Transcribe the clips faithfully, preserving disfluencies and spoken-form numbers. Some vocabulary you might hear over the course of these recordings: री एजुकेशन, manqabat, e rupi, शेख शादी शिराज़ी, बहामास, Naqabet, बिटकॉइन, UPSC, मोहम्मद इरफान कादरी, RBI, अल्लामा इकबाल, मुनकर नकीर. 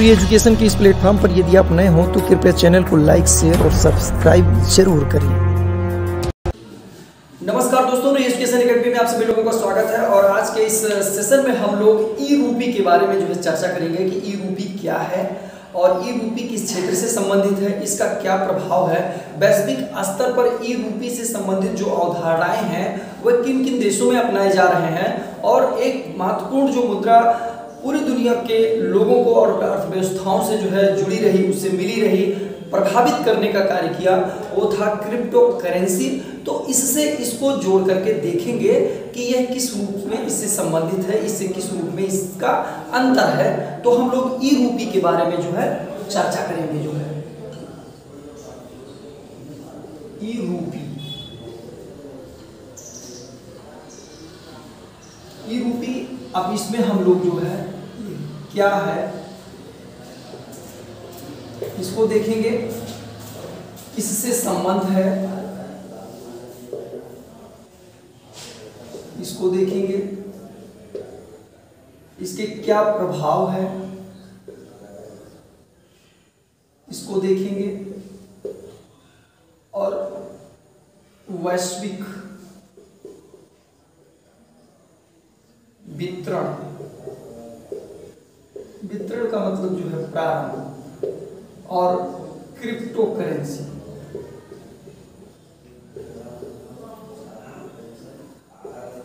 री एजुकेशन के इस प्लेटफॉर्म पर यदि आप नए हो तो कृपया चैनल को लाइक, शेयर और सब्सक्राइब जरूर करिए। नमस्कार दोस्तों, री एजुकेशन एकेडमी में आप सभी लोगों का स्वागत है और आज के इस सेशन में हम लोग ई रूपी के बारे में जो है चर्चा करेंगे कि ई रूपी क्या है और ई रूपी किस क्षेत्र से संबंधित है, इसका क्या प्रभाव है, वैश्विक स्तर पर ई रूपी से संबंधित जो अवधारणाएं हैं वह किन किन देशों में अपनाए जा रहे हैं और एक महत्वपूर्ण जो मुद्रा पूरी दुनिया के लोगों को और अर्थव्यवस्थाओं से जो है जुड़ी रही, उससे मिली रही, प्रभावित करने का कार्य किया, वो था क्रिप्टो करेंसी। तो इससे इसको जोड़ करके देखेंगे कि यह किस रूप में इससे संबंधित है, इससे किस रूप में इसका अंतर है। तो हम लोग ई रूपी के बारे में जो है चर्चा करेंगे। जो है ई रूपी, ई रूपी अब इसमें हम लोग जो है क्या है इसको देखेंगे, किससे संबंध है इसको देखेंगे, इसके क्या प्रभाव है इसको देखेंगे और वैश्विक वितरण, वितरण का मतलब जो है प्रारंभ, और क्रिप्टो करेंसी,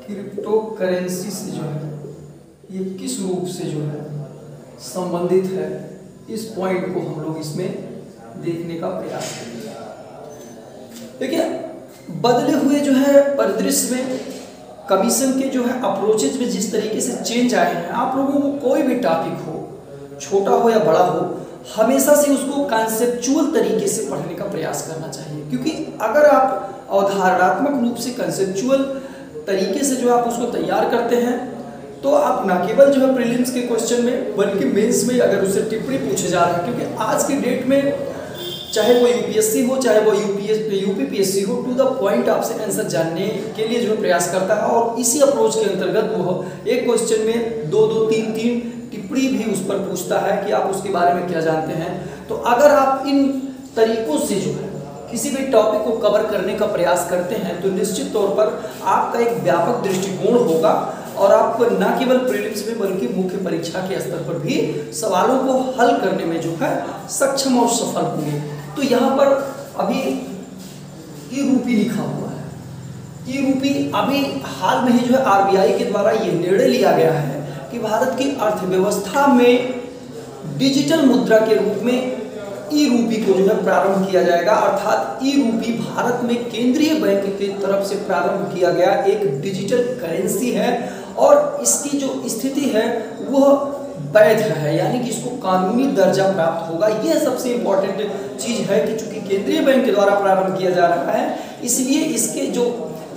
क्रिप्टो करेंसी से जो है ये किस रूप से जो है संबंधित है, इस पॉइंट को हम लोग इसमें देखने का प्रयास करेंगे। देखिए, बदले हुए जो है परिदृश्य में कमीशन के जो है अप्रोचेज में जिस तरीके से चेंज आए हैं, आप लोगों को कोई भी टॉपिक हो, छोटा हो या बड़ा हो, हमेशा से उसको कॉन्सेप्चुअल तरीके से पढ़ने का प्रयास करना चाहिए, क्योंकि अगर आप अवधारणात्मक रूप से कॉन्सेप्चुअल तरीके से जो आप उसको तैयार करते हैं तो आप ना केवल जो है प्रीलिम्स के क्वेश्चन में बल्कि मेंस में अगर उससे टिप्पणी पूछे जा रहे हैं, क्योंकि आज के डेट में चाहे वो यूपीएससी हो, चाहे वो यूपीएससी हो, टू द पॉइंट आपसे आंसर जानने के लिए जो प्रयास करता है और इसी अप्रोच के अंतर्गत वो एक क्वेश्चन में दो दो तीन तीन टिप्पणी भी उस पर पूछता है कि आप उसके बारे में क्या जानते हैं। तो अगर आप इन तरीकों से जो है किसी भी टॉपिक को कवर करने का प्रयास करते हैं तो निश्चित तौर पर आपका एक व्यापक दृष्टिकोण होगा और आपको न केवल प्रीलिम्स में बल्कि मुख्य परीक्षा के स्तर पर भी सवालों को हल करने में जो है सक्षम और सफल होंगे। तो यहाँ पर अभी ई रूपी लिखा हुआ है। ई रूपी अभी हाल में ही जो है आरबीआई के द्वारा ये निर्णय लिया गया है कि भारत की अर्थव्यवस्था में डिजिटल मुद्रा के रूप में ई रूपी को जो है प्रारंभ किया जाएगा, अर्थात ई रूपी भारत में केंद्रीय बैंक की तरफ से प्रारंभ किया गया एक डिजिटल करेंसी है और इसकी जो स्थिति है वह वैध है, यानी कि इसको कानूनी दर्जा प्राप्त होगा। यह सबसे इम्पोर्टेंट चीज़ है कि चूंकि केंद्रीय बैंक के द्वारा प्रारंभ किया जा रहा है इसलिए इसके जो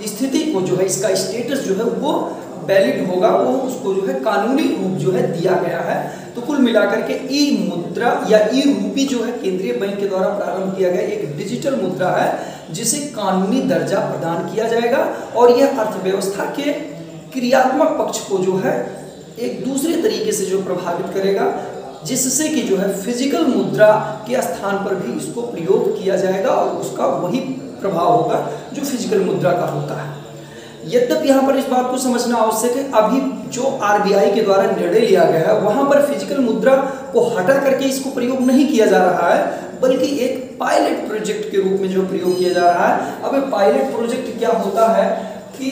स्थिति को जो है, इसका स्टेटस जो है वो वैलिड होगा, वो उसको जो है कानूनी रूप जो है दिया गया है। तो कुल मिलाकर के ई मुद्रा या ई रूपी जो है केंद्रीय बैंक के द्वारा प्रारंभ किया गया एक डिजिटल मुद्रा है जिसे कानूनी दर्जा प्रदान किया जाएगा और यह अर्थव्यवस्था के क्रियात्मक पक्ष को जो है एक दूसरे तरीके से जो प्रभावित करेगा, जिससे कि जो है फिजिकल मुद्रा के स्थान पर भी इसको प्रयोग किया जाएगा और उसका वही प्रभाव होगा जो फिजिकल मुद्रा का होता है। यद्यपि यहाँ पर इस बात को समझना आवश्यक है, अभी जो आरबीआई के द्वारा निर्णय लिया गया है वहाँ पर फिजिकल मुद्रा को हटा करके इसको प्रयोग नहीं किया जा रहा है बल्कि एक पायलट प्रोजेक्ट के रूप में जो प्रयोग किया जा रहा है। अब पायलट प्रोजेक्ट क्या होता है कि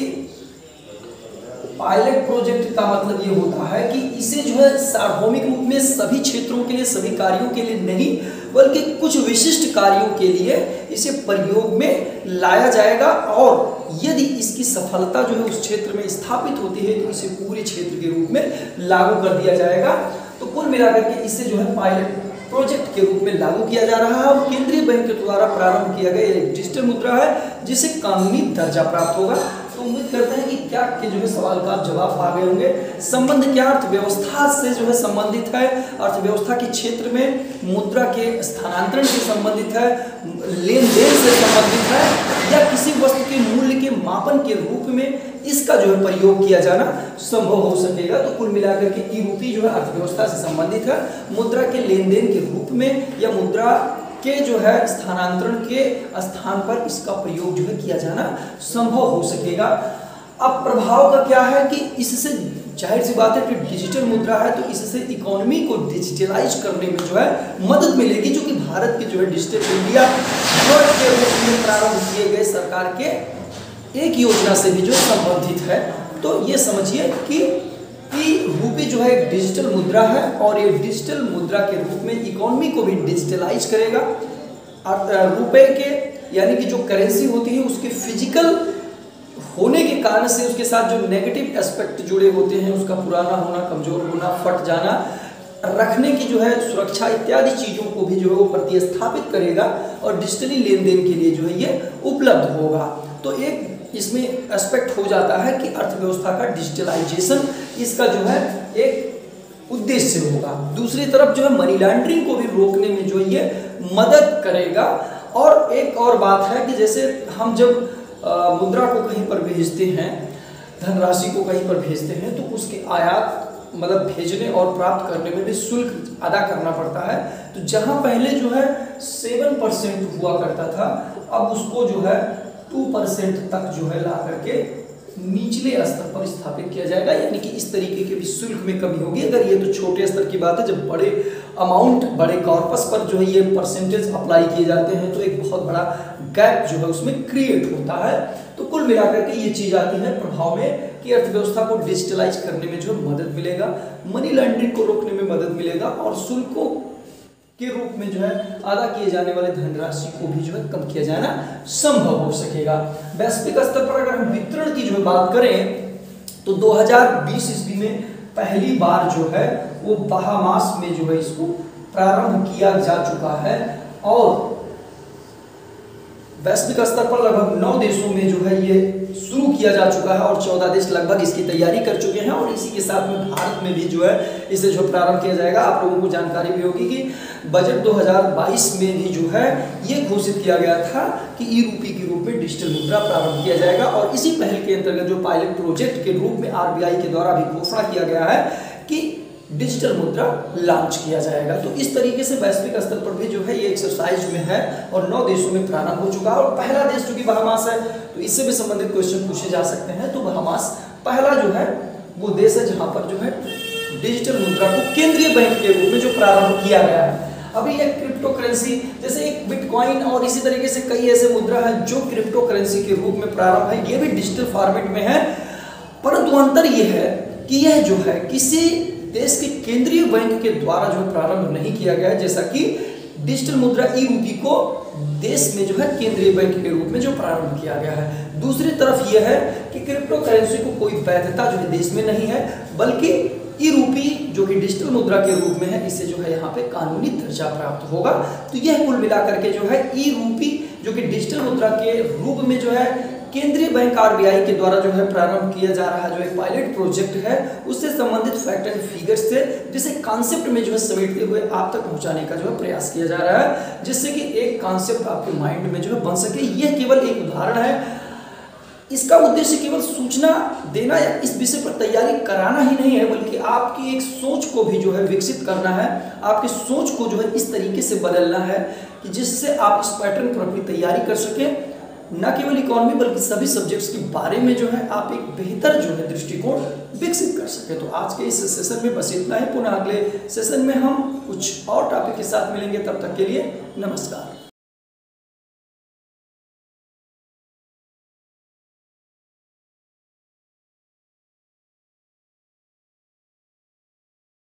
पायलट प्रोजेक्ट का मतलब ये होता है कि इसे जो है सार्वभौमिक रूप में सभी क्षेत्रों के लिए, सभी कार्यों के लिए नहीं बल्कि कुछ विशिष्ट कार्यों के लिए इसे प्रयोग में लाया जाएगा और यदि इसकी सफलता जो है उस क्षेत्र में स्थापित होती है तो इसे पूरे क्षेत्र के रूप में लागू कर दिया जाएगा। तो कुल मिलाकर के इसे जो है पायलट प्रोजेक्ट के रूप में लागू किया जा रहा है और केंद्रीय बैंक के द्वारा प्रारंभ किया गया एक डिजिटल मुद्रा है जिसे कानूनी दर्जा प्राप्त होगा। तो उम्मीद करते हैं कि क्या के जो है सवाल का जवाब पा गए होंगे। संबंध क्या अर्थव्यवस्था से जो है संबंधित है, अर्थव्यवस्था के क्षेत्र में मुद्रा के स्थानांतरण से संबंधित है, लेन देन से संबंधित है, या किसी वस्तु के मूल्य के मापन के रूप में इसका जो है प्रयोग किया जाना संभव हो सकेगा। तो कुल मिलाकर के ई रूपी जो है अर्थव्यवस्था से संबंधित है, मुद्रा के लेन देन के रूप में या मुद्रा के जो है स्थानांतरण के स्थान पर इसका प्रयोग जो है किया जाना संभव हो सकेगा। अब प्रभाव का क्या है कि इससे जाहिर सी बात है कि डिजिटल मुद्रा है तो इससे इकोनॉमी को डिजिटलाइज करने में जो है मदद मिलेगी, जो कि भारत के जो है डिजिटल इंडिया के रूप में प्रारंभ किए गए सरकार के एक योजना से भी जो संबंधित है। तो ये समझिए कि ई रूपी जो है एक डिजिटल मुद्रा है और ये डिजिटल मुद्रा के रूप में इकोनॉमी को भी डिजिटलाइज करेगा। रुपए के यानी कि जो करेंसी होती है उसके फिजिकल होने के कारण से उसके साथ जो नेगेटिव एस्पेक्ट जुड़े होते हैं, उसका पुराना होना, कमजोर होना, फट जाना, रखने की जो है सुरक्षा इत्यादि चीज़ों को भी जो है वो प्रतिस्थापित करेगा और डिजिटली लेन देन के लिए जो है ये उपलब्ध होगा। तो एक इसमें एस्पेक्ट हो जाता है कि अर्थव्यवस्था का डिजिटलाइजेशन इसका जो है एक उद्देश्य होगा। दूसरी तरफ जो है मनी लॉन्ड्रिंग को भी रोकने में जो ये मदद करेगा। और एक और बात है कि जैसे हम जब Uh, मुद्रा को कहीं पर भेजते हैं, धनराशि को कहीं पर भेजते हैं, तो उसके आयात मतलब भेजने और प्राप्त करने में भी शुल्क अदा करना पड़ता है। तो जहां पहले जो है सेवन परसेंट हुआ करता था, अब उसको जो है टू परसेंट तक जो है ला करके निचले स्तर पर स्थापित किया जाएगा, यानी कि इस तरीके के भी शुल्क में कमी होगी। अगर ये तो छोटे स्तर की बात है, जब बड़े अमाउंट बड़े कॉर्पस पर जो है ये परसेंटेज अप्लाई किए जाते हैं तो एक बहुत बड़ा गैप जो है उसमें क्रिएट होता है। तो कुल मिलाकर के ये चीज़ आती है प्रभाव में कि अर्थव्यवस्था को डिजिटलाइज करने में जो मदद मिलेगा, मनी लॉन्ड्रिंग को रोकने में मदद मिलेगा और शुल्कों के रूप में जो है अदा किए जाने वाले धनराशि को भी जो है कम किया जाना संभव हो सकेगा। वैश्विक स्तर पर अगर हम वितरण की जो है बात करें तो दो हज़ार बीस ईस्वी में पहली बार जो है वो बहामास में जो है इसको प्रारंभ किया जा चुका है और वैश्विक स्तर पर लगभग नौ देशों में जो है ये शुरू किया जा चुका है और चौदह देश लगभग इसकी तैयारी कर चुके हैं और इसी के साथ में भारत में भी जो है इसे जो प्रारंभ किया जाएगा। आप लोगों को जानकारी भी होगी कि बजट दो हज़ार बाईस में भी जो है ये घोषित किया गया था कि ई रूपी के रूप में डिजिटल मुद्रा प्रारंभ किया जाएगा और इसी पहल के अंतर्गत जो पायलट प्रोजेक्ट के रूप में आर बी आई के द्वारा भी घोषणा किया गया है कि डिजिटल मुद्रा लॉन्च किया जाएगा। तो इस तरीके से वैश्विक स्तर पर भी जो है ये एक्सरसाइज में है और नौ देशों में प्रारंभ हो चुका है और पहला देश चूंकि बहामास है तो इससे भी संबंधित क्वेश्चन पूछे जा सकते हैं। तो बहामास पहला जो है वो देश है जहां पर जो है डिजिटल मुद्रा को केंद्रीय बैंक के रूप में जो प्रारंभ किया गया है। अभी एक क्रिप्टो करेंसी जैसे एक बिटकॉइन और इसी तरीके से कई ऐसे मुद्रा है जो क्रिप्टो करेंसी के रूप में प्रारंभ है, ये भी डिजिटल फॉर्मेट में है, परंतु अंतर यह है कि यह जो है किसी देश के केंद्रीय बैंक के द्वारा जो प्रारंभ नहीं किया गया है, जैसा कि डिजिटल मुद्रा ई रूपी को देश में जो है केंद्रीय बैंक के रूप में जो प्रारंभ किया गया है। दूसरी तरफ यह है कि क्रिप्टो करेंसी को कोई वैधता जो है देश में नहीं है, बल्कि ई रूपी जो कि डिजिटल मुद्रा के रूप में है इससे जो है यहाँ पे कानूनी दर्जा प्राप्त होगा। तो यह कुल मिलाकर के जो है ई रूपी जो कि डिजिटल मुद्रा के रूप में जो है केंद्रीय बैंक आर बी आई के द्वारा जो है प्रारंभ किया जा रहा जो एक पायलट प्रोजेक्ट है उससे संबंधित फैक्ट एंड फिगर्स से जिसे कॉन्सेप्ट में जो है समेटते हुए आप तक पहुंचाने का जो है प्रयास किया जा रहा है, जिससे कि एक कॉन्सेप्ट आपके माइंड में जो है बन सके। यह केवल एक उदाहरण है, इसका उद्देश्य केवल सूचना देना या इस विषय पर तैयारी कराना ही नहीं है, बल्कि आपकी एक सोच को भी जो है विकसित करना है, आपकी सोच को जो है इस तरीके से बदलना है कि जिससे आप इस पैटर्न पर अपनी तैयारी कर सकें। न केवल इकोनॉमी बल्कि सभी सब्जेक्ट्स के बारे में जो है आप एक बेहतर जो है दृष्टिकोण विकसित कर सके। तो आज के इस सेशन में बस इतना ही, पुनः अगले सेशन में हम कुछ और टॉपिक के साथ मिलेंगे, तब तक के लिए नमस्कार।